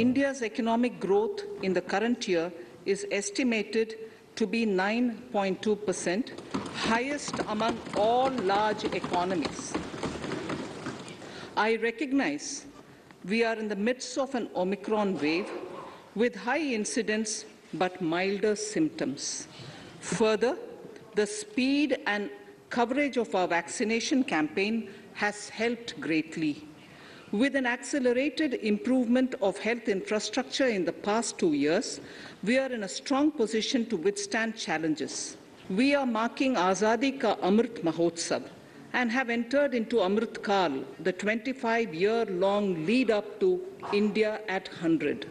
India's economic growth in the current year is estimated to be 9.2%, highest among all large economies. I recognize we are in the midst of an Omicron wave with high incidence but milder symptoms. Further, the speed and coverage of our vaccination campaign has helped greatly. With an accelerated improvement of health infrastructure in the past 2 years, we are in a strong position to withstand challenges. We are marking Azadi ka Amrit Mahotsav and have entered into Amrit Kaal, the 25-year-long lead-up to India at 100.